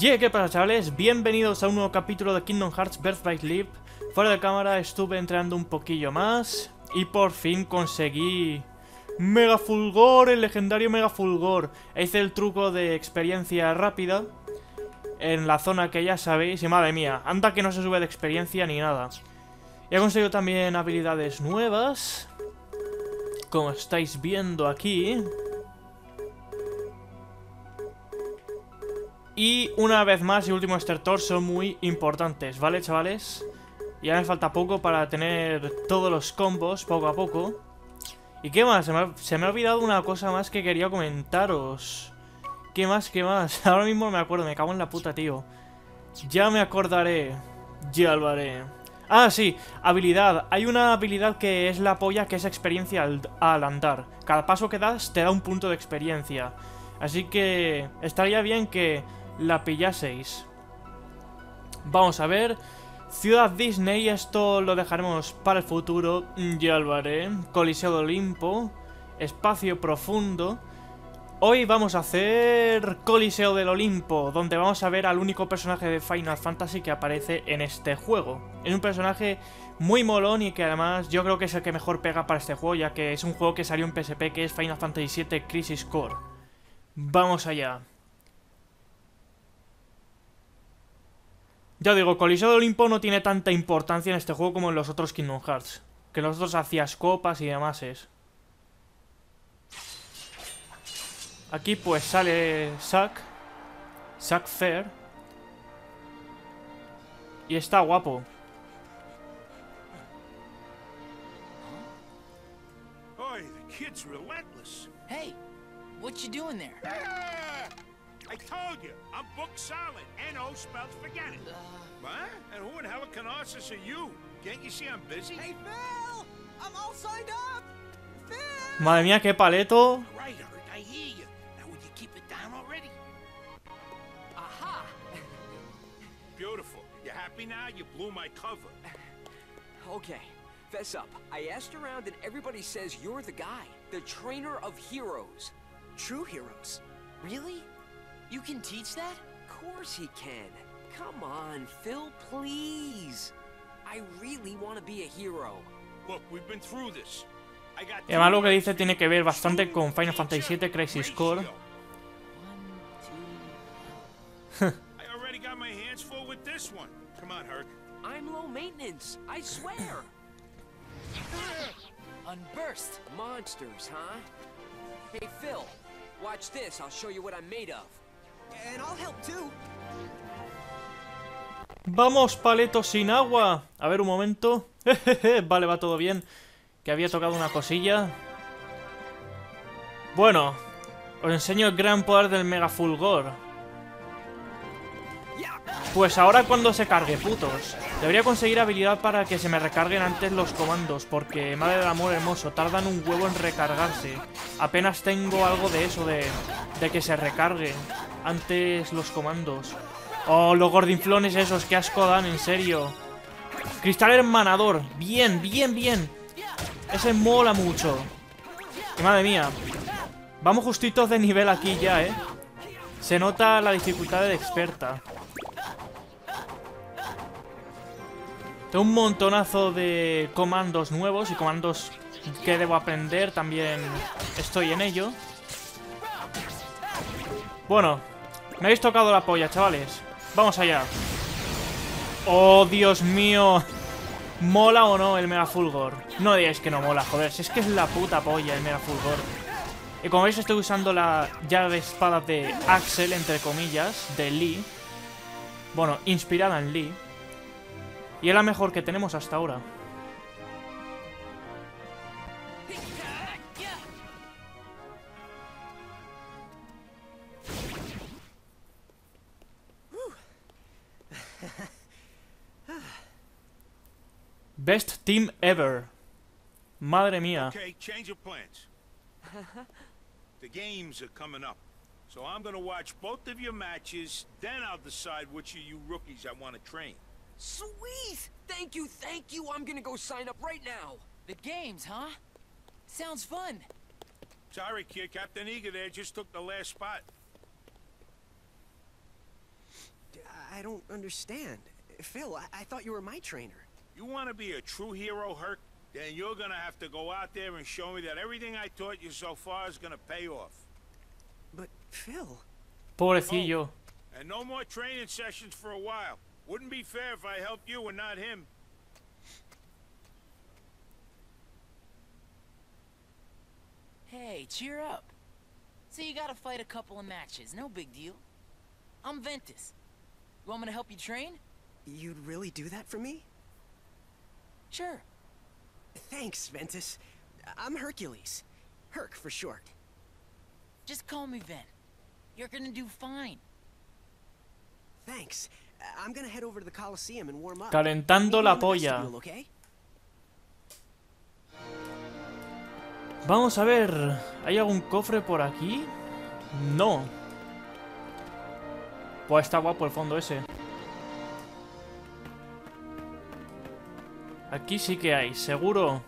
Yeah, ¿qué pasa, chavales? Bienvenidos a un nuevo capítulo de Kingdom Hearts Birth by Sleep. Fuera de cámara estuve entrenando un poquillo más y por fin conseguí Mega Fulgor, el legendario Mega Fulgor. Hice el truco de experiencia rápida en la zona que ya sabéis y madre mía, anda que no se sube de experiencia ni nada. He conseguido también habilidades nuevas, como estáis viendo aquí. Y una vez más y último estertor son muy importantes, ¿vale, chavales? Ya me falta poco para tener todos los combos poco a poco. ¿Y qué más? Se me ha olvidado una cosa más que quería comentaros. ¿Qué más? ¿Qué más? Ahora mismo no me acuerdo, me cago en la puta, tío. Ya me acordaré. Ya lo haré. Ah, sí, habilidad. Hay una habilidad que es la polla, que es experiencia al andar. Cada paso que das te da un punto de experiencia. Así que estaría bien que la pillaseis. Vamos a ver. Ciudad Disney, esto lo dejaremos para el futuro. Ya lo haré. Coliseo del Olimpo. Espacio profundo. Hoy vamos a hacer Coliseo del Olimpo, donde vamos a ver al único personaje de Final Fantasy que aparece en este juego. Es un personaje muy molón y que además yo creo que es el que mejor pega para este juego, ya que es un juego que salió en PSP, que es Final Fantasy VII Crisis Core. Vamos allá. Ya digo, Coliseo de Olimpo no tiene tanta importancia en este juego como en los otros Kingdom Hearts, que los otros hacías copas y demás es. Aquí pues sale Zack Fair. Y está guapo. Oy, the kid's relentless. Hey, what you doing there? I told you, I'm book solid. N-O spells forget it. What? And who in hell can Canarsis are you? Can't you see I'm busy? Hey, Phil! I'm all signed up! Phil! Madre mía, qué paleto. Right, I hear you. Now would you keep it down already? Aha! Beautiful. You happy now? You blew my cover. Okay, fess up. I asked around and everybody says you're the guy. The trainer of heroes. True heroes. Really? You can teach that? Of course he can. Come on, Phil, please. I really want to be a hero. Look, we've been through this. I got. Además, lo que dice tiene que ver bastante con Final Fantasy VII Crisis Core. I already got my hands full with this one. Come on, Herc. I'm low maintenance. I swear. Unburst monsters, huh? Hey, Phil. Watch this. I'll show you what I'm made of. Vamos, paleto sin agua. A ver un momento. Vale, va todo bien. Que había tocado una cosilla. Bueno, os enseño el gran poder del Mega Fulgor. Pues ahora cuando se cargue, putos. Debería conseguir habilidad para que se me recarguen antes los comandos, porque madre del amor hermoso, tardan un huevo en recargarse. Apenas tengo algo de eso, de que se recargue antes los comandos. Oh, los gordinflones esos, qué asco dan, en serio. Cristal hermanador, bien, bien, bien. Ese mola mucho. Y madre mía, vamos justitos de nivel aquí ya, eh. Se nota la dificultad de experta. Tengo un montonazo de comandos nuevos y comandos que debo aprender, también estoy en ello. Bueno, me habéis tocado la polla, chavales. Vamos allá. ¡Oh, Dios mío! ¿Mola o no el Mega Fulgor? No digáis que no mola, joder, si es que es la puta polla el Mega Fulgor. Y como veis estoy usando la llave de espada de Axel, entre comillas, de Lee. Bueno, inspirada en Lee. Y es la mejor que tenemos hasta ahora. Best team ever. Madre mía. Okay, change of plans. The games are coming up. So I'm going to watch both of your matches, then I'll decide which of you rookies I want to train. Sweet! Thank you, thank you! I'm gonna go sign up right now! The games, huh? Sounds fun! Sorry, kid. Captain Eager there just took the last spot. understand. Phil, I thought you were my trainer. You want to be a true hero, Herc? Then you're gonna have to go out there and show me that everything I taught you so far is gonna pay off. But Phil... Pobrecillo. And no more training sessions for a while. Wouldn't be fair if I helped you and not him. Hey, cheer up. So you gotta fight a couple of matches, no big deal. I'm Ventus. You want me to help you train? You'd really do that for me? Sure. Thanks, Ventus. I'm Hercules. Herc for short. Just call me Ven. You're gonna do fine. Thanks. I'm gonna head over to the Coliseum and warm up. Calentando la polla. Vamos a ver, ¿hay algún cofre por aquí? No. Pues está guapo el fondo ese. Aquí sí que hay, seguro.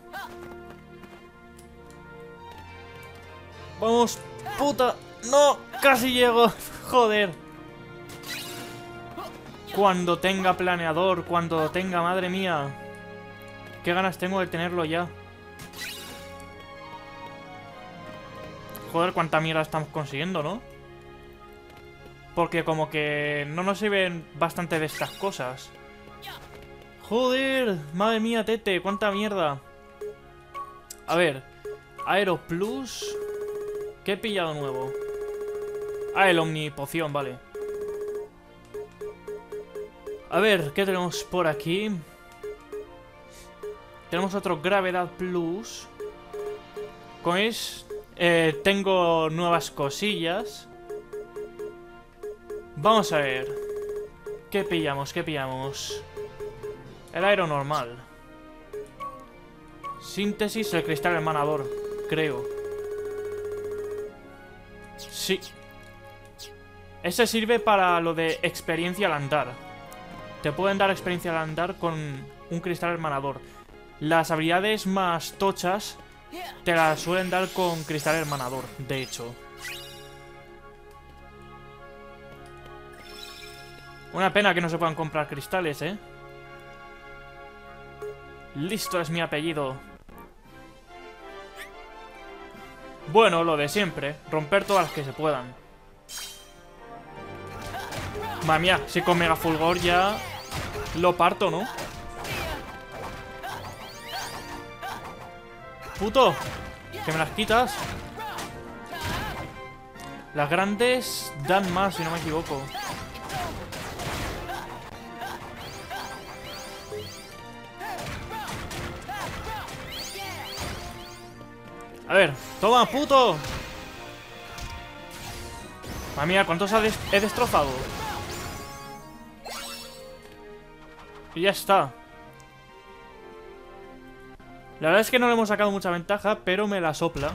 Vamos, puta. No, casi llego. Joder. Cuando tenga planeador, cuando tenga, madre mía. Qué ganas tengo de tenerlo ya. Joder, cuánta mierda estamos consiguiendo, ¿no? Porque como que no nos sirven bastante de estas cosas. Joder, madre mía, tete, cuánta mierda. A ver, Aero Plus. ¿Qué he pillado nuevo? Ah, el Omni Poción, vale. A ver, ¿qué tenemos por aquí? Tenemos otro Gravedad Plus. Como es... tengo nuevas cosillas. Vamos a ver. ¿Qué pillamos? ¿Qué pillamos? El aero normal. Síntesis, el cristal hermanador, creo. Sí. Ese sirve para lo de experiencia al andar. Te pueden dar experiencia al andar con un cristal hermanador. Las habilidades más tochas te las suelen dar con cristal hermanador, de hecho. Una pena que no se puedan comprar cristales, ¿eh? Listo, es mi apellido. Bueno, lo de siempre. Romper todas las que se puedan. Madre mía, si con Mega Fulgor ya lo parto, ¿no? Puto, que me las quitas. Las grandes dan más, si no me equivoco. A ver, toma, puto. Madre mía, ¿cuántos he destrozado? Y ya está. La verdad es que no le hemos sacado mucha ventaja, pero me la sopla.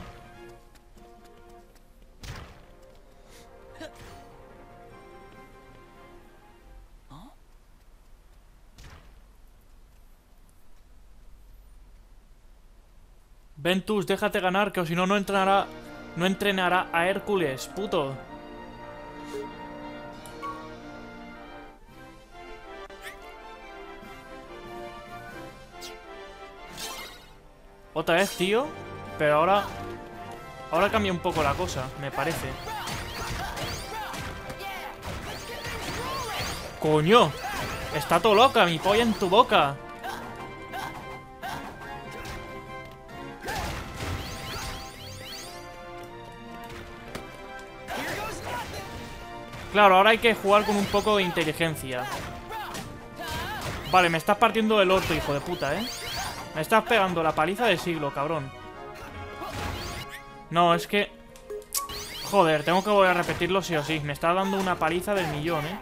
Ventus, déjate ganar, que si no, no entrenará a Hércules, puto. Otra vez, tío. Pero ahora... ahora cambia un poco la cosa, me parece. ¡Coño! Está todo loca, mi polla en tu boca. Claro, ahora hay que jugar con un poco de inteligencia. Vale, me estás partiendo el orto, hijo de puta, ¿eh? Me estás pegando la paliza del siglo, cabrón. No, es que... joder, tengo que volver a repetirlo sí o sí. Me está dando una paliza del millón, ¿eh?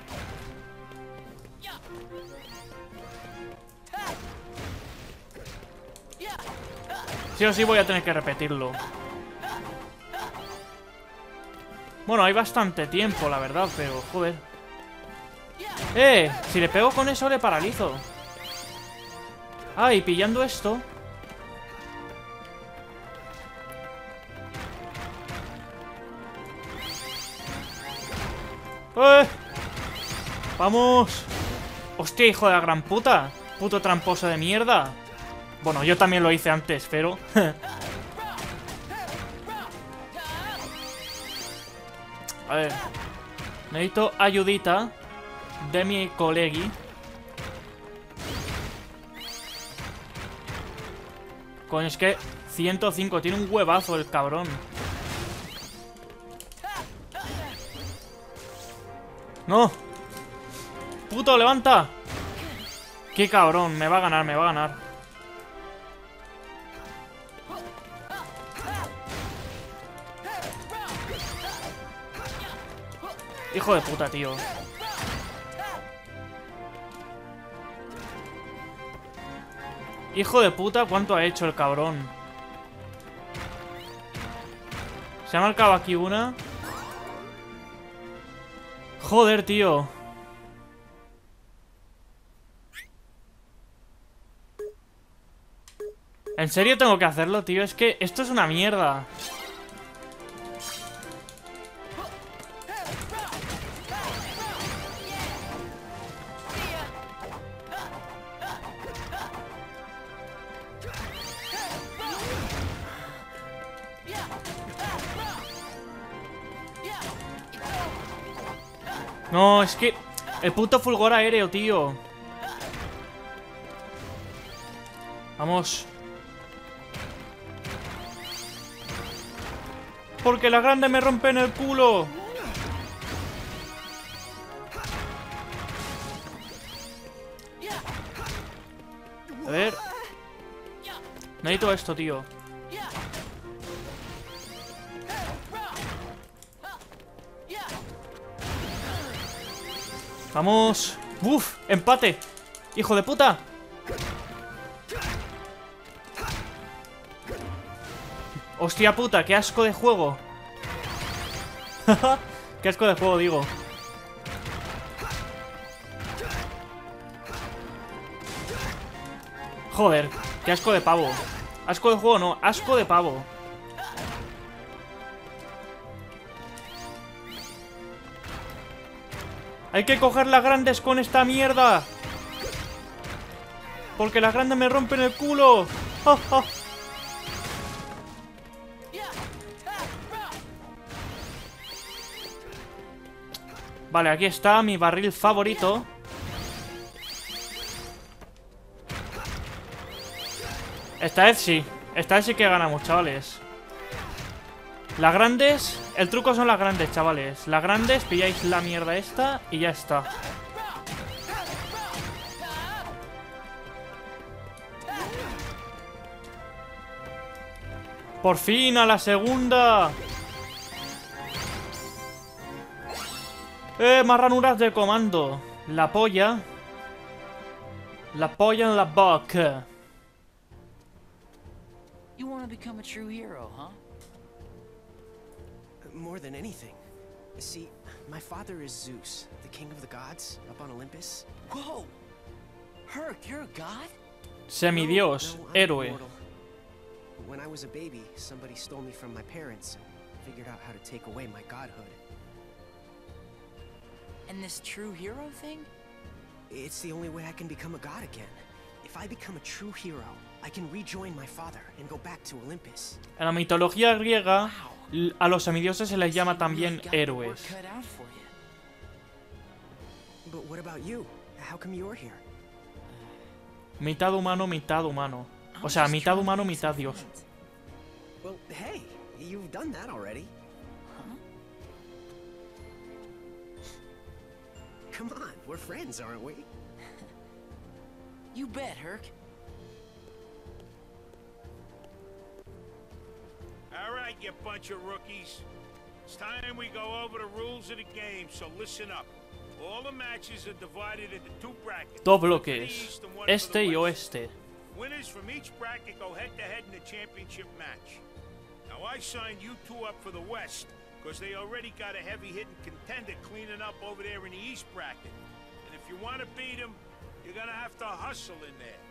Sí o sí voy a tener que repetirlo. Bueno, hay bastante tiempo, la verdad, pero... joder. Si le pego con eso le paralizo. Ah, y pillando esto. ¡Eh! ¡Vamos! ¡Hostia, hijo de la gran puta! ¡Puto tramposo de mierda! Bueno, yo también lo hice antes, pero... A ver... Necesito ayudita de mi colegui. Coño, es que 105. Tiene un huevazo el cabrón. ¡No! ¡Puto, levanta! ¡Qué cabrón! Me va a ganar, me va a ganar. Hijo de puta, tío. Hijo de puta, ¿cuánto ha hecho el cabrón? Se ha marcado aquí una. Joder, tío. ¿En serio tengo que hacerlo, tío? Es que esto es una mierda. No, es que... El puto fulgor aéreo, tío. Vamos. Porque la grande me rompe en el culo. A ver. Necesito esto, tío. Vamos. ¡Uf! ¡Empate! ¡Hijo de puta! ¡Hostia puta! ¡Qué asco de juego! ¡Qué asco de juego, digo! Joder, qué asco de pavo. Asco de juego no, asco de pavo. Hay que coger las grandes con esta mierda. Porque las grandes me rompen el culo. ¡Oh, oh! Vale, aquí está mi barril favorito. Esta vez sí. Esta vez sí que ganamos, chavales. Las grandes, el truco son las grandes, chavales. Las grandes, pilláis la mierda esta y ya está. Por fin, a la segunda. Más ranuras de comando. La polla. La polla en la boca. You want to become a true hero, huh? More than anything. See, my father is Zeus, the king of the gods, up on Olympus. Whoa! Herc, you're a god? Semidios, héroe. When I was a baby, somebody stole me from my parents and figured out how to take away my godhood. And this true hero thing? It's the only way I can become a god again. If I become a true hero, I can rejoin my father and go back to Olympus. En la mitología griega, a los semidioses se les llama también héroes. Mitad humano, mitad humano. O sea, mitad humano, mitad dios. All right, you bunch of rookies. It's time we go over the rules of the game, so listen up. All the matches are divided into two brackets. Dos bloques, este y oeste. Winners from each bracket go head-to-head in the championship match. Now I signed you two up for the West, because they already got a heavy-hitting contender cleaning up over there in the East bracket. And if you want to beat them, you're gonna have to hustle in there.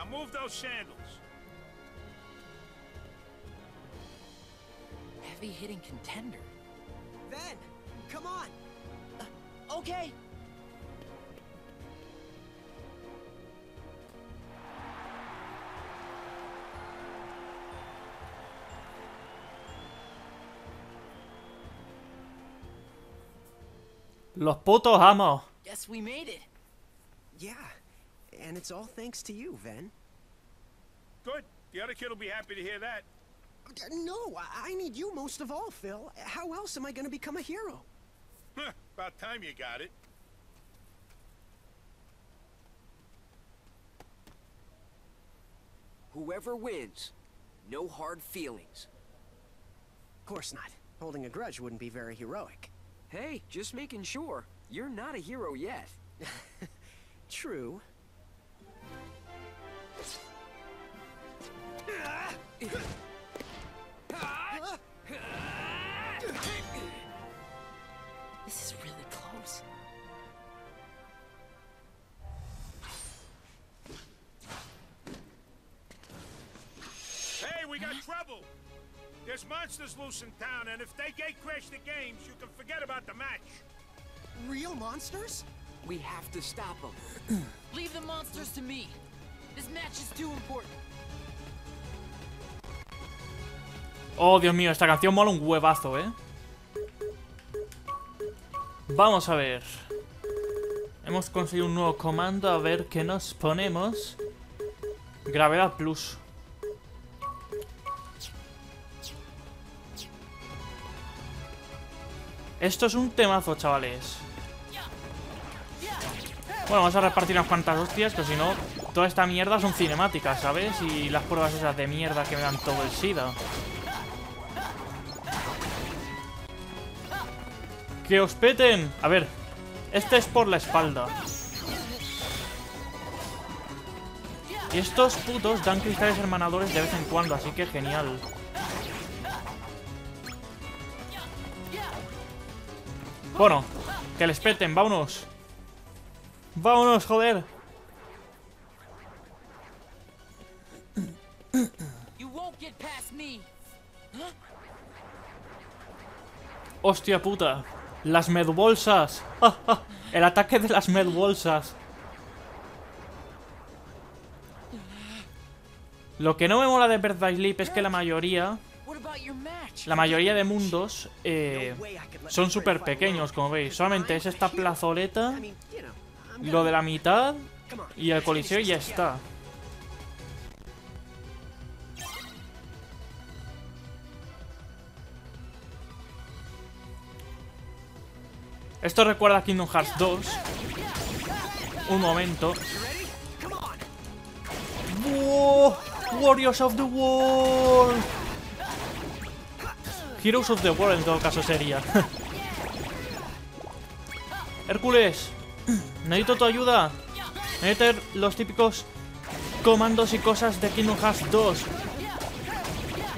Now move those sandals. Heavy hitting contender. Then, come on. Okay. Los putos amos. Yes, we made it. Yeah, and it's all thanks to you, Ven. Good. The other kid will be happy to hear that. No, I need you most of all, Phil. How else am I going to become a hero? About time you got it. Whoever wins, no hard feelings. Of course not. Holding a grudge wouldn't be very heroic. Hey, just making sure. You're not a hero yet. True. This is really close. Hey, we got trouble. There's monsters loose in town, and if they gatecrash the games, you can forget about the match. Real monsters? We have to stop them. Leave the monsters to me. This match is too important. Oh, Dios mío, esta canción mola un huevazo, ¿eh? Vamos a ver. Hemos conseguido un nuevo comando. A ver qué nos ponemos. Gravedad Plus. Esto es un temazo, chavales. Bueno, vamos a repartir unas cuantas hostias, pero si no, toda esta mierda son cinemáticas, ¿sabes? Y las pruebas esas de mierda que me dan todo el SIDA. ¡Que os peten! A ver, este es por la espalda. Y estos putos dan cristales hermanadores de vez en cuando, así que genial. Bueno, que les peten, vámonos. Vámonos, joder. Hostia puta. Las medbolsas. El ataque de las medbolsas. Lo que no me mola de Birth by Sleep es que la mayoría de mundos son súper pequeños, como veis. Solamente es esta plazoleta, lo de la mitad y el coliseo y ya está. Esto recuerda a Kingdom Hearts 2. Un momento. ¡Wow! Warriors of the World. Heroes of the World en todo caso sería. Hércules, necesito tu ayuda. Necesito los típicos comandos y cosas de Kingdom Hearts 2.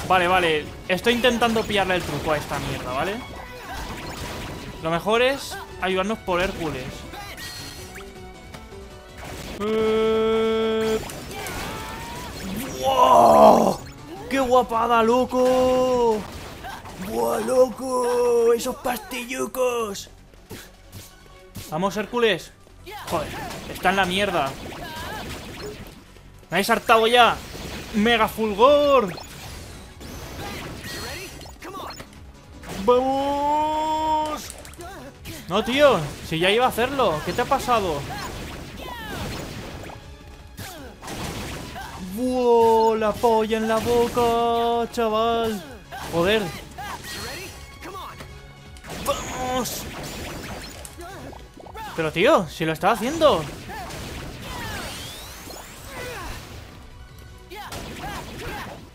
Vale, vale. Estoy intentando pillarle el truco a esta mierda, ¿vale? Lo mejor es ayudarnos por Hércules. ¡Wow! ¡Qué guapada, loco! ¡Buah, loco! ¡Esos pastillucos! ¡Vamos, Hércules! ¡Joder! ¡Está en la mierda! ¡Me habéis hartado ya! ¡Mega Fulgor! ¡Vamos! No, tío. Si ya iba a hacerlo. ¿Qué te ha pasado? ¡Buah! ¡La polla en la boca, chaval! ¡Joder! ¡Vamos! Pero tío, si lo estaba haciendo.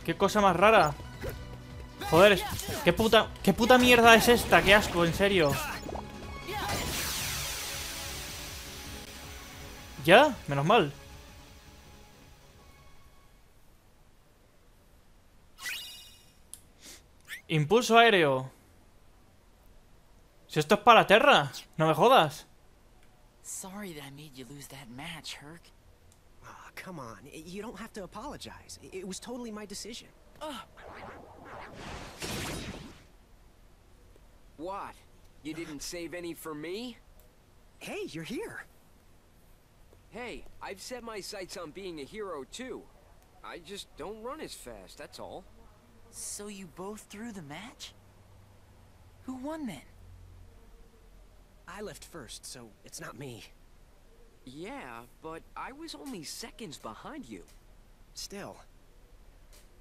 ¡Qué cosa más rara! Joder, qué puta mierda es esta, qué asco, en serio. Ya, menos mal. Impulso aéreo. Si esto es para Terra, no me jodas. Sorry that I made you lose that match, Herc. Oh, come on. You don't have to apologize. It was totally my decision. What? You didn't save any for me? Hey, you're here. Hey, I've set my sights on being a hero too. I just don't run as fast, that's all. So you both threw the match? Who won then? I left first, so it's not me. Yeah, but I was only seconds behind you. Still.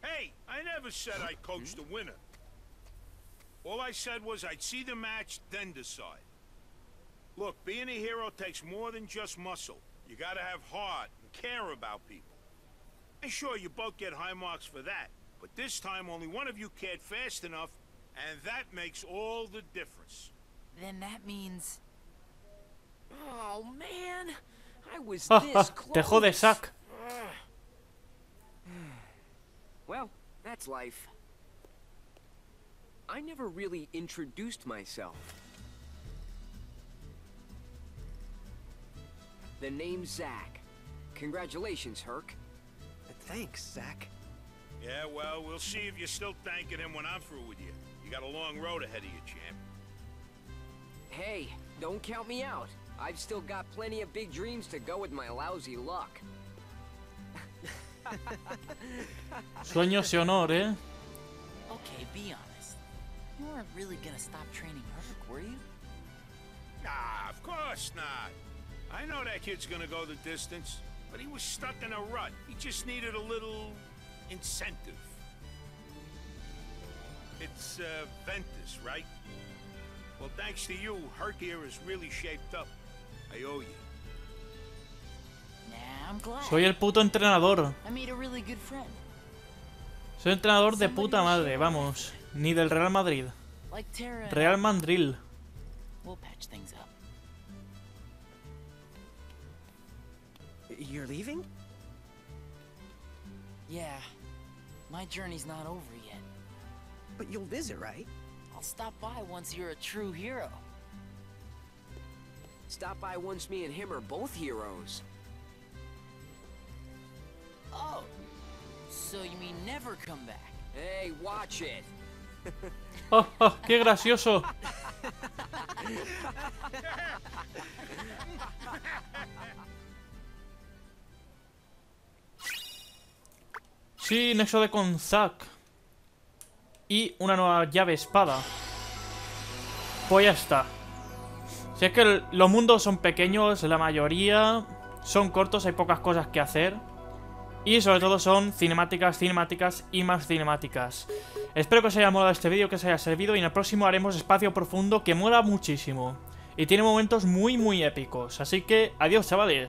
Hey, I never said I coached the winner. All I said was I'd see the match, then decide. Look, being a hero takes more than just muscle. You gotta have heart and care about people. And sure, you both get high marks for that, but this time only one of you cared fast enough, and that makes all the difference. Then that means... Oh, man! I was this close! Te jode, Zack! Well, that's life. I never really introduced myself. The name's Zack. Congratulations, Herc. Thanks, Zack. Yeah, well, we'll see if you're still thanking him when I'm through with you. You got a long road ahead of you, champ. Hey, don't count me out. I've still got plenty of big dreams to go with my lousy luck. Sueños y honor, eh? Okay, be honest. You weren't really gonna stop training Herc, were you? Nah, of course not. I know that kid's gonna go the distance. But he was stuck in a rut. He just needed a little incentive. It's Ventus, right? Well, thanks to you, Herc here is really shaped up. I owe you. Nah, I'm glad. Soy el puto entrenador. I made a really good friend. Soy entrenador de puta madre, vamos. Ni del Real Madrid. Real Mandril. We'll patch things up. You're leaving? Yeah. My journey's not over yet. But you'll visit, right? I'll stop by once you're a true hero. Stop by once me and him are both heroes. Oh. So you mean never come back? Hey, watch it. Oh, oh, qué gracioso. Sí, nexo de con Zack. Y una nueva llave espada. Pues ya está. Si es que los mundos son pequeños, la mayoría son cortos, hay pocas cosas que hacer. Y sobre todo son cinemáticas, cinemáticas y más cinemáticas. Espero que os haya molado este vídeo, que os haya servido. Y en el próximo haremos espacio profundo, que mola muchísimo. Y tiene momentos muy, muy épicos. Así que, adiós, chavales.